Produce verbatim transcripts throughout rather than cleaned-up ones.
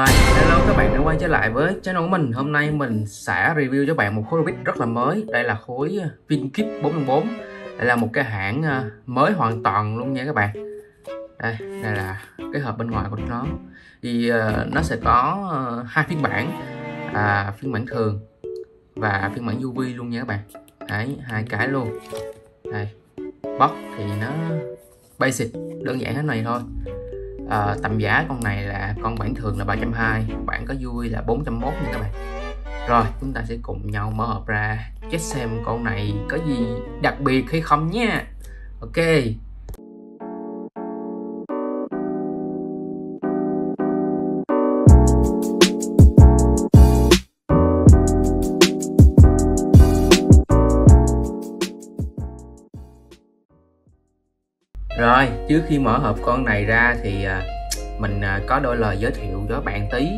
Hi, hello các bạn đã quay trở lại với channel của mình. Hôm nay mình sẽ review cho bạn một khối Rubik rất là mới. Đây là khối Vincube bốn không bốn. Đây là một cái hãng mới hoàn toàn luôn nha các bạn. Đây, đây là cái hộp bên ngoài của nó. Thì uh, nó sẽ có uh, hai phiên bản, uh, phiên bản thường và phiên bản u vê luôn nha các bạn. Đấy, hai cái luôn. Đây, box thì nó basic, đơn giản thế này thôi. À, tầm giá con này là con bản thường là ba trăm hai mươi, bản có vui là bốn trăm mốt nha các bạn. Rồi chúng ta sẽ cùng nhau mở hộp ra check xem con này có gì đặc biệt hay không nha. Ok. Rồi, trước khi mở hộp con này ra thì uh, mình uh, có đôi lời giới thiệu cho bạn tí.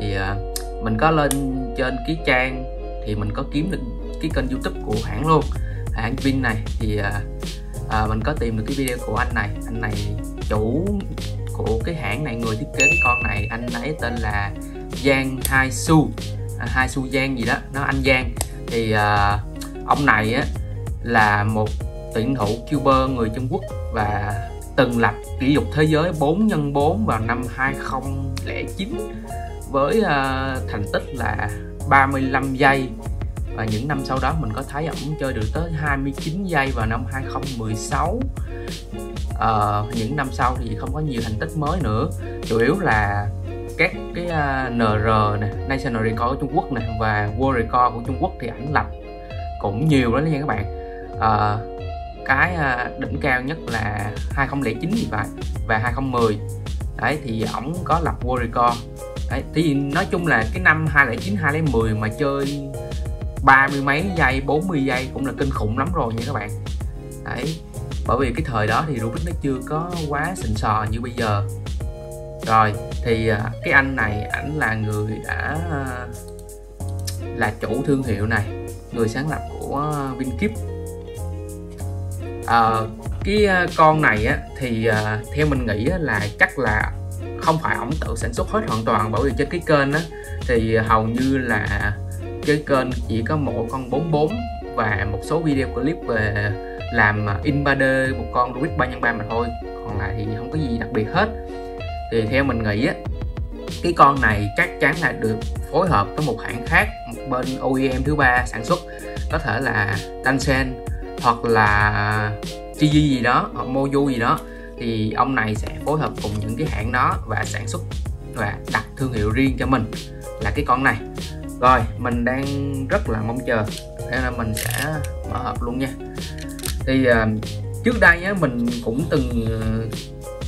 Thì uh, mình có lên trên cái trang thì mình có kiếm được cái kênh YouTube của hãng luôn, hãng Vin này. Thì uh, uh, mình có tìm được cái video của anh này. Anh này chủ của cái hãng này, người thiết kế cái con này, anh ấy tên là Giang Hai Xu, à, Hai Xu Giang gì đó, nó anh Giang. Thì uh, ông này á, là một tuyển thủ cuber người Trung Quốc và từng lập kỷ lục thế giới bốn nhân bốn vào năm hai không không chín với uh, thành tích là ba mươi lăm giây, và những năm sau đó mình có thấy ổng chơi được tới hai mươi chín giây vào năm hai không một sáu. Uh, những năm sau thì không có nhiều thành tích mới nữa, chủ yếu là các cái uh, en rờ này, National Record của Trung Quốc này và World Record của Trung Quốc thì ảnh lập cũng nhiều đó nha các bạn. Uh, cái đỉnh cao nhất là hai không không chín thì phải, và hai không một không. Đấy thì ổng có lập World Record. Đấy thì nói chung là cái năm hai không không chín, hai không một không mà chơi ba mươi mấy giây, bốn mươi giây cũng là kinh khủng lắm rồi nha các bạn. Đấy, bởi vì cái thời đó thì Rubik nó chưa có quá xịn sò như bây giờ. Rồi thì cái anh này, ảnh là người đã là chủ thương hiệu này, người sáng lập của Vincube. À, cái con này á, thì uh, theo mình nghĩ á, là chắc là không phải ổng tự sản xuất hết hoàn toàn, bởi vì trên cái kênh á, thì hầu như là cái kênh chỉ có một con bốn bốn và một số video clip về làm in ba D một con Rubik ba nhân ba mà thôi, còn lại thì không có gì đặc biệt hết. Thì theo mình nghĩ á, cái con này chắc chắn là được phối hợp với một hãng khác, một bên o e em thứ ba sản xuất, có thể là DanSen hoặc là Gigi gì đó, hoặc Mojo gì đó. Thì ông này sẽ phối hợp cùng những cái hãng đó và sản xuất và đặt thương hiệu riêng cho mình là cái con này. Rồi mình đang rất là mong chờ, nên là mình sẽ mở hộp luôn nha. Thì uh, trước đây á, mình cũng từng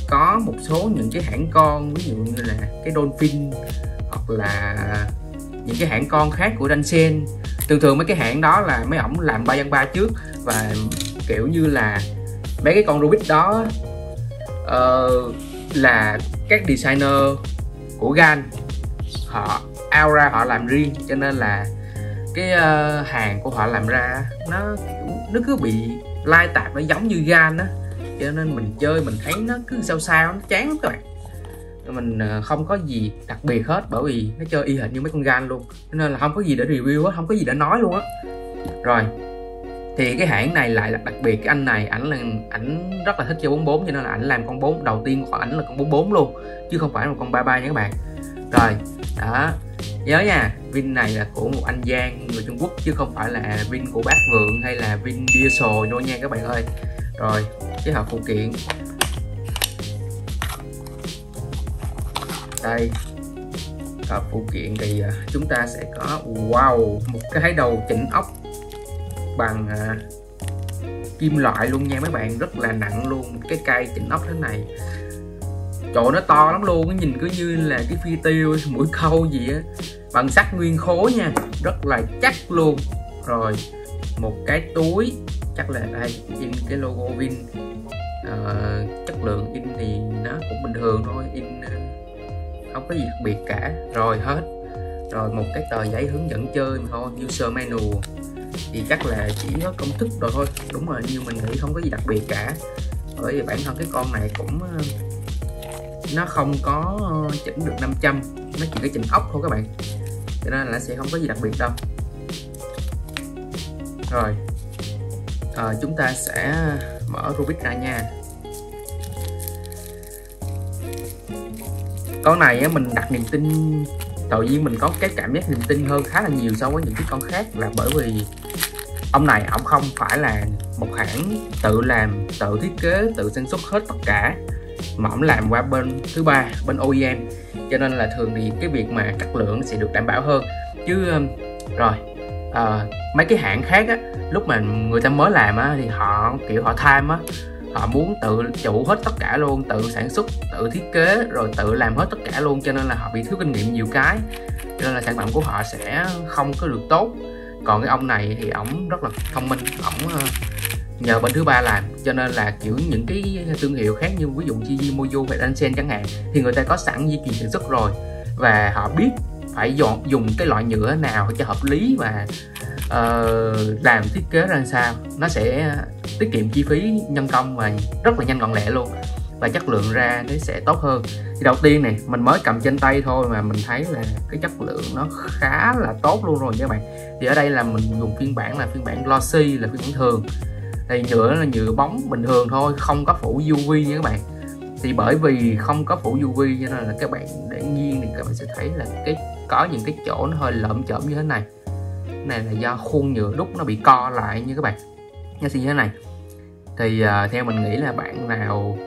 có một số những cái hãng con, ví dụ như là cái Dolphin hoặc là những cái hãng con khác của DanSen. Thường thường mấy cái hãng đó là mấy ổng làm ba nhân ba trước, và kiểu như là mấy cái con Rubik đó uh, là các designer của Gan họ ao ra họ làm riêng, cho nên là cái uh, hàng của họ làm ra nó kiểu, nó cứ bị lai tạp, nó giống như Gan á, cho nên mình chơi mình thấy nó cứ sao sao, nó chán lắm các bạn. Mình không có gì đặc biệt hết, bởi vì nó chơi y hệt như mấy con Gan luôn, nên là không có gì để review á, không có gì để nói luôn á. Rồi thì cái hãng này lại là đặc biệt, cái anh này ảnh là ảnh rất là thích chơi bốn bốn, cho nên là ảnh làm con bốn đầu tiên của ảnh là con bốn bốn luôn, chứ không phải là con ba ba nha các bạn. Rồi đó, nhớ nha, Vin này là của một anh Giang người Trung Quốc, chứ không phải là Vin của bác Vượng hay là Vin Diesel đâu nha các bạn ơi. Rồi cái hộp phụ kiện đây, và phụ kiện thì chúng ta sẽ có wow, một cái đầu chỉnh ốc bằng à, kim loại luôn nha mấy bạn, rất là nặng luôn. Cái cây chỉnh ốc thế này, chỗ nó to lắm luôn, nhìn cứ như là cái phi tiêu mũi câu gì á, bằng sắt nguyên khối nha, rất là chắc luôn. Rồi một cái túi, chắc là đây in cái logo Vin, à, chất lượng in thì nó cũng bình thường thôi, in không có gì đặc biệt cả. Rồi hết rồi, một cái tờ giấy hướng dẫn chơi mà thôi, user manual, thì chắc là chỉ có công thức rồi thôi. Đúng rồi, như mình nghĩ không có gì đặc biệt cả, bởi vì bản thân cái con này cũng nó không có chỉnh được năm trăm, nó chỉ có chỉnh ốc thôi các bạn, cho nên là sẽ không có gì đặc biệt đâu. Rồi à, chúng ta sẽ mở Rubik ra nha. Con này á, mình đặt niềm tin, tự nhiên mình có cái cảm giác niềm tin hơn khá là nhiều so với những cái con khác, là bởi vì ông này ông không phải là một hãng tự làm, tự thiết kế, tự sản xuất hết tất cả, mà ông làm qua bên thứ ba, bên o e em, cho nên là thường thì cái việc mà chất lượng sẽ được đảm bảo hơn. Chứ rồi à, mấy cái hãng khác á, lúc mà người ta mới làm á, thì họ kiểu họ tham á, họ muốn tự chủ hết tất cả luôn, tự sản xuất, tự thiết kế, rồi tự làm hết tất cả luôn, cho nên là họ bị thiếu kinh nghiệm nhiều cái, cho nên là sản phẩm của họ sẽ không có được tốt. Còn cái ông này thì ổng rất là thông minh, ổng nhờ bên thứ ba làm, cho nên là kiểu những cái thương hiệu khác như ví dụ Gigi, Mojo hay DanSen chẳng hạn, thì người ta có sẵn dây chuyền sản xuất rồi, và họ biết phải dọn dùng cái loại nhựa nào cho hợp lý và uh, làm thiết kế ra sao, nó sẽ tiết kiệm chi phí nhân công và rất là nhanh gọn lẹ luôn, và chất lượng ra nó sẽ tốt hơn. Thì đầu tiên này mình mới cầm trên tay thôi mà mình thấy là cái chất lượng nó khá là tốt luôn rồi các bạn. Thì ở đây là mình dùng phiên bản là phiên bản glossy, là phiên bản thường, thì nhựa là nhựa bóng bình thường thôi, không có phủ u vê nha các bạn. Thì bởi vì không có phủ u vê cho nên là các bạn để nghiêng thì các bạn sẽ thấy là cái có những cái chỗ nó hơi lởm chởm như thế này. Cái này là do khuôn nhựa đúc nó bị co lại như các bạn, nó sẽ như thế này. Thì uh, theo mình nghĩ là bạn nào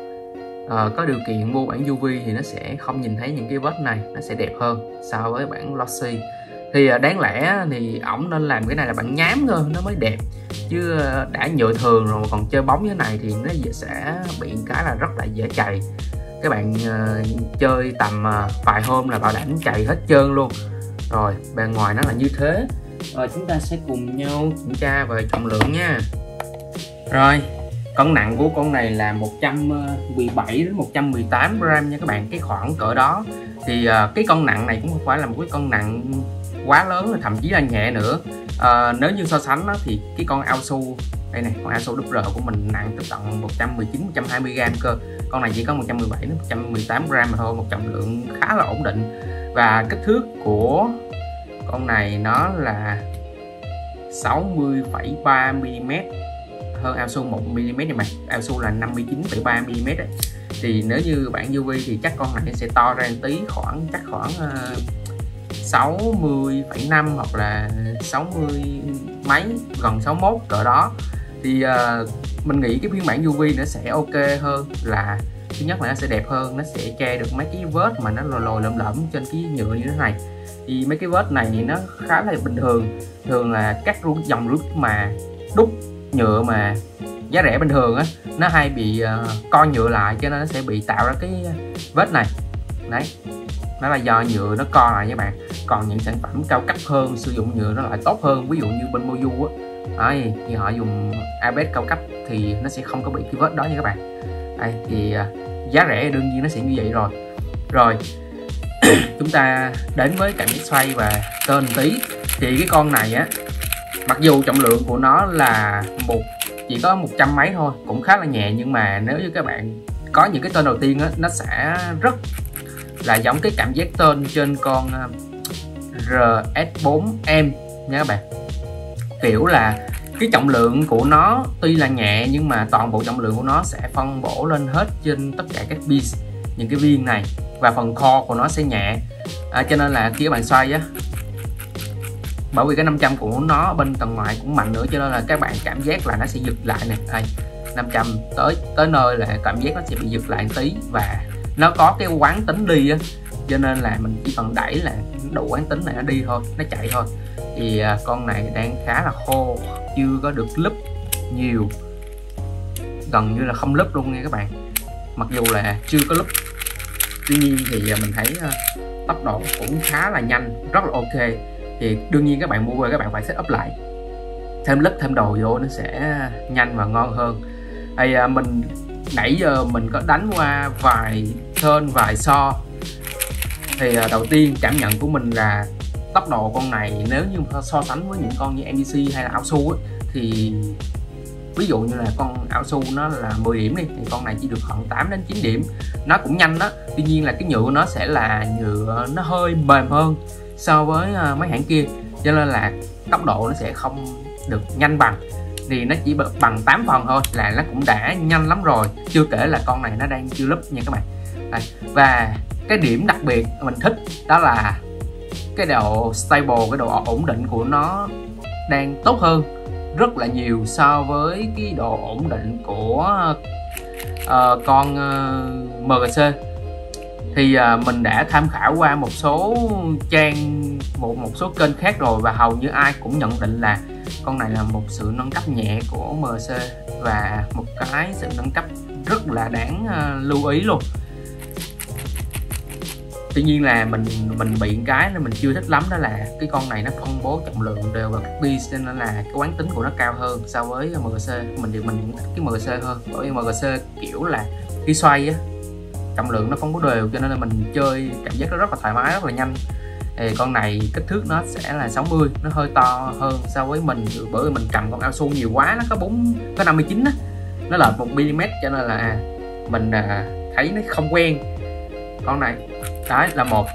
Uh, có điều kiện mua bản u vê thì nó sẽ không nhìn thấy những cái vết này, nó sẽ đẹp hơn so với bản glossy. Thì uh, đáng lẽ thì ổng nên làm cái này là bản nhám thôi nó mới đẹp, chứ uh, đã nhựa thường rồi còn chơi bóng như thế này thì nó sẽ bị cái là rất là dễ chày. Các bạn uh, chơi tầm uh, vài hôm là bảo đảm chày hết trơn luôn. Rồi bề ngoài nó là như thế. Rồi chúng ta sẽ cùng nhau kiểm tra về trọng lượng nha. Rồi cân nặng của con này là một trăm mười bảy đến một trăm mười tám gram nha các bạn, cái khoảng cỡ đó. Thì uh, cái cân nặng này cũng không phải là một cái cân nặng quá lớn, thậm chí là nhẹ nữa. Uh, nếu như so sánh đó, thì cái con AoSu đây này, con AoSu đê rờ của mình nặng tới tận một trăm mười chín đến một trăm hai mươi gram cơ, con này chỉ có một trăm mười bảy đến một trăm mười tám gram mà thôi, một trọng lượng khá là ổn định. Và kích thước của con này nó là sáu mươi phẩy ba mi li mét, hơn AoSu một mi li mét này mà. AoSu là năm mươi chín phẩy ba mi li mét. Thì nếu như bản u vê thì chắc con này sẽ to ra một tí, khoảng chắc khoảng uh, sáu mươi phẩy năm hoặc là sáu mươi mấy, gần sáu mươi mốt cỡ đó. Thì uh, mình nghĩ cái phiên bản u vê nó sẽ ok hơn, là thứ nhất là nó sẽ đẹp hơn, nó sẽ che được mấy cái vết mà nó lồi lồi lõm lõm trên cái nhựa như thế này. Thì mấy cái vết này thì nó khá là bình thường, thường là các dòng rút mà đúc nhựa mà giá rẻ bình thường á, nó hay bị uh, co nhựa lại, cho nên nó sẽ bị tạo ra cái vết này đấy, nó là do nhựa nó co lại các bạn. Còn những sản phẩm cao cấp hơn sử dụng nhựa nó lại tốt hơn, ví dụ như bên Moyu á, đấy, thì họ dùng a bê ét cao cấp thì nó sẽ không có bị cái vết đó nha các bạn. Đấy, thì uh, giá rẻ đương nhiên nó sẽ như vậy rồi. Rồi chúng ta đến với cảm giác xoay và tên tí. Thì cái con này á, mặc dù trọng lượng của nó là một chỉ có một trăm mấy thôi, cũng khá là nhẹ, nhưng mà nếu như các bạn có những cái tên đầu tiên á, nó sẽ rất là giống cái cảm giác tên trên con rờ ét bốn em nha các bạn. Kiểu là cái trọng lượng của nó tuy là nhẹ nhưng mà toàn bộ trọng lượng của nó sẽ phân bổ lên hết trên tất cả các piece, những cái viên này, và phần core của nó sẽ nhẹ, à, cho nên là khi các bạn xoay á, bởi vì cái năm trăm của nó bên tầng ngoài cũng mạnh nữa, cho nên là các bạn cảm giác là nó sẽ giật lại nè. Đây, năm trăm tới tới nơi là cảm giác nó sẽ bị giật lại một tí, và nó có cái quán tính đi á, cho nên là mình chỉ cần đẩy là đủ quán tính này nó đi thôi, nó chạy thôi. Thì con này đang khá là khô, chưa có được lúp nhiều, gần như là không lúp luôn nha các bạn. Mặc dù là chưa có lúp, tuy nhiên thì mình thấy tốc độ cũng khá là nhanh, rất là ok. Thì đương nhiên các bạn mua về các bạn phải set up lại, thêm lít thêm đồ vô nó sẽ nhanh và ngon hơn. Thì mình nãy giờ mình có đánh qua vài turn vài so. Thì đầu tiên cảm nhận của mình là tốc độ con này nếu như so sánh với những con như em đê xê hay là AoSu thì ví dụ như là con AoSu nó là mười điểm đi thì con này chỉ được khoảng tám đến chín điểm, nó cũng nhanh đó. Tuy nhiên là cái nhựa nó sẽ là nhựa nó hơi mềm hơn so với mấy hãng kia, cho nên là tốc độ nó sẽ không được nhanh bằng, thì nó chỉ bằng tám phần thôi là nó cũng đã nhanh lắm rồi, chưa kể là con này nó đang chưa lúp nha các bạn. Đây. Và cái điểm đặc biệt mình thích đó là cái độ stable, cái độ ổn định của nó đang tốt hơn rất là nhiều so với cái độ ổn định của uh, con uh, em giê xê. Thì uh, mình đã tham khảo qua một số trang, một một số kênh khác rồi, và hầu như ai cũng nhận định là con này là một sự nâng cấp nhẹ của em giê xê và một cái sự nâng cấp rất là đáng uh, lưu ý luôn. Tuy nhiên là mình mình bị cái nên mình chưa thích lắm, đó là cái con này nó phân bố trọng lượng đều vào các piece, nên là cái quán tính của nó cao hơn so với em giê xê. Mình thì mình cũng thích cái em giê xê hơn, bởi vì em giê xê kiểu là khi xoay á, trọng lượng nó không có đều, cho nên là mình chơi cảm giác nó rất là thoải mái, rất là nhanh. Thì con này kích thước nó sẽ là sáu mươi, nó hơi to hơn so với mình, bởi vì mình cầm con AoSu nhiều quá, nó có bốn có năm mươi chín á, nó là một mi li mét, cho nên là mình thấy nó không quen con này. Đấy là một.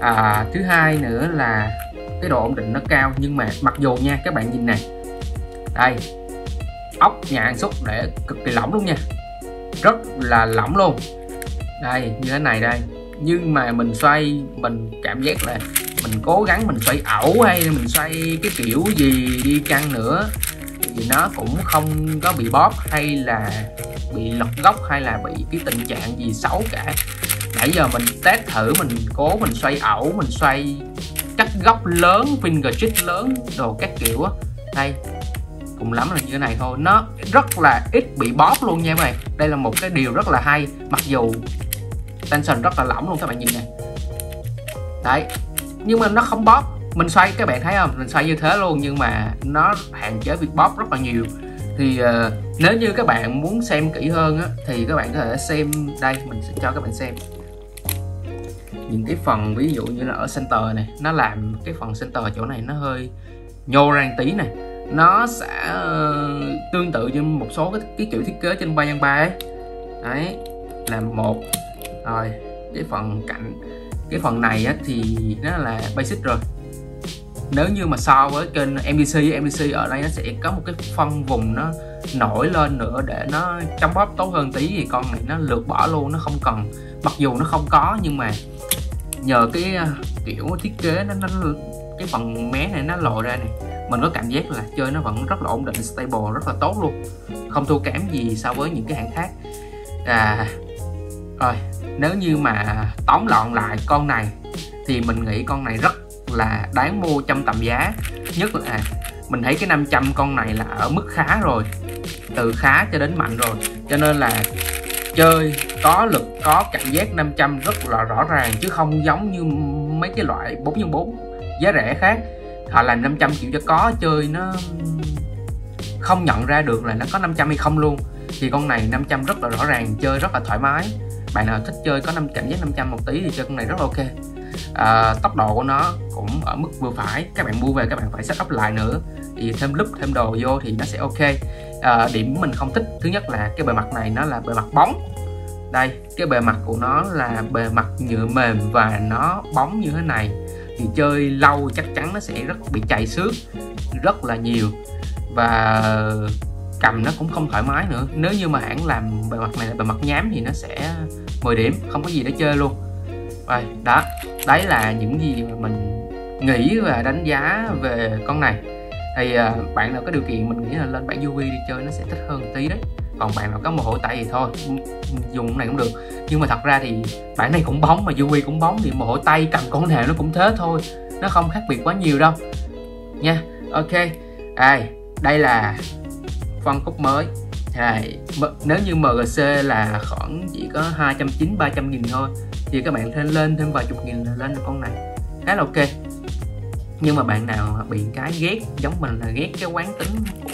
À, thứ hai nữa là cái độ ổn định nó cao, nhưng mà mặc dù nha các bạn nhìn này, đây ốc nhà hàng xúc để cực kỳ lỏng luôn nha, rất là lỏng luôn, đây như thế này đây. Nhưng mà mình xoay mình cảm giác là mình cố gắng mình xoay ẩu hay mình xoay cái kiểu gì đi chăng nữa thì nó cũng không có bị bóp hay là bị lật góc hay là bị cái tình trạng gì xấu cả. Nãy giờ mình test thử, mình cố mình xoay ẩu, mình xoay cắt góc lớn, finger chip lớn đồ các kiểu á, đây cùng lắm là như thế này thôi, nó rất là ít bị bóp luôn nha các bạn. Đây là một cái điều rất là hay, mặc dù Tansen rất là lỏng luôn, các bạn nhìn này, đấy, nhưng mà nó không bóp. Mình xoay các bạn thấy không, mình xoay như thế luôn nhưng mà nó hạn chế việc bóp rất là nhiều. Thì uh, nếu như các bạn muốn xem kỹ hơn á, thì các bạn có thể xem đây, mình sẽ cho các bạn xem những cái phần, ví dụ như là ở center này, nó làm cái phần center chỗ này nó hơi nhô ra một tí này, nó sẽ uh, tương tự như một số cái, cái kiểu thiết kế trên ba nhân ba ấy. Đấy là một. Rồi cái phần cạnh, cái phần này á, thì nó là basic rồi. Nếu như mà so với kênh em đê xê, em đê xê ở đây nó sẽ có một cái phân vùng nó nổi lên nữa để nó chống bóp tốt hơn tí, thì con này nó lược bỏ luôn, nó không cần. Mặc dù nó không có nhưng mà nhờ cái kiểu thiết kế nó, nó cái phần mé này nó lồi ra này, mình có cảm giác là chơi nó vẫn rất là ổn định, stable rất là tốt luôn, không thua kém gì so với những cái hãng khác. À, rồi nếu như mà tóm lọn lại con này thì mình nghĩ con này rất là đáng mua trong tầm giá, nhất là mình thấy cái năm trăm con này là ở mức khá rồi, từ khá cho đến mạnh rồi, cho nên là chơi có lực có cảm giác năm trăm rất là rõ ràng, chứ không giống như mấy cái loại bốn nhân bốn giá rẻ khác, họ là năm trăm triệu cho có, chơi nó không nhận ra được là nó có năm trăm hay không luôn. Thì con này năm trăm rất là rõ ràng, chơi rất là thoải mái, bạn nào thích chơi có năm cảm giác năm trăm một tí thì chơi con này rất là ok. À, tốc độ của nó cũng ở mức vừa phải, các bạn mua về các bạn phải setup lại nữa thì thêm lúc thêm đồ vô thì nó sẽ ok. À, điểm mình không thích, thứ nhất là cái bề mặt này nó là bề mặt bóng, đây cái bề mặt của nó là bề mặt nhựa mềm và nó bóng như thế này thì chơi lâu chắc chắn nó sẽ rất bị chày xước rất là nhiều, và cầm nó cũng không thoải mái nữa. Nếu như mà hãng làm bề mặt này là bề mặt nhám thì nó sẽ mười điểm, không có gì để chơi luôn. Rồi, đó, đấy là những gì mà mình nghĩ và đánh giá về con này. Thì uh, bạn nào có điều kiện mình nghĩ là lên bản u vê đi chơi nó sẽ thích hơn tí đấy. Còn bạn nào có mồ hôi tay thì thôi, dùng cái này cũng được. Nhưng mà thật ra thì bản này cũng bóng mà u vê cũng bóng, thì mồ hôi tay cầm con nào nó cũng thế thôi, nó không khác biệt quá nhiều đâu nha. Ok, à, đây là phân khúc mới. À, nếu như em giê xê là khoảng chỉ có hai trăm chín mươi ba trăm nghìn thôi thì các bạn thêm lên thêm vài chục nghìn là lên được con này, khá là ok. Nhưng mà bạn nào bị cái ghét giống mình là ghét cái quán tính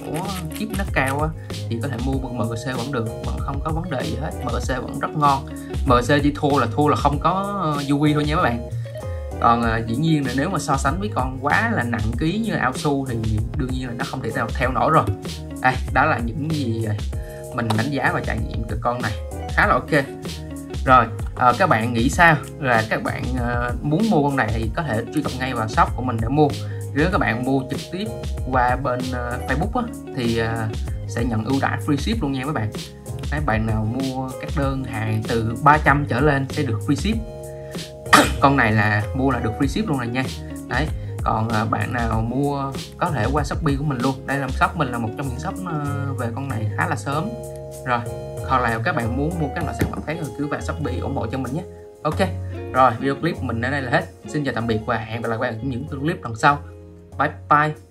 của chip nó cao á, thì có thể mua bằng em giê xê vẫn được, vẫn không có vấn đề gì hết, em giê xê vẫn rất ngon. em giê xê chỉ thua là thua là không có u vê thôi nha các bạn. Còn à, dĩ nhiên là nếu mà so sánh với con quá là nặng ký như AoSu thì đương nhiên là nó không thể nào theo nổi rồi. Đây, đó là những gì mình đánh giá và trải nghiệm từ con này, khá là ok. Rồi à, các bạn nghĩ sao, là các bạn à, muốn mua con này thì có thể truy cập ngay vào shop của mình để mua. Nếu các bạn mua trực tiếp qua bên à, Facebook á, thì à, sẽ nhận ưu đãi free ship luôn nha các bạn. Các bạn nào mua các đơn hàng từ ba trăm trở lên sẽ được free ship. Con này là mua là được free ship luôn rồi nha. Đấy, còn à, bạn nào mua có thể qua Shopee của mình luôn. Đây là shop mình là một trong những shop về con này khá là sớm rồi. Hoặc là các bạn muốn mua các loại sản phẩm khác thì cứ vào Shopee ủng hộ cho mình nhé. Ok, rồi video clip mình ở đây là hết. Xin chào tạm biệt và hẹn gặp lại các bạn ở những clip lần sau. Bye bye.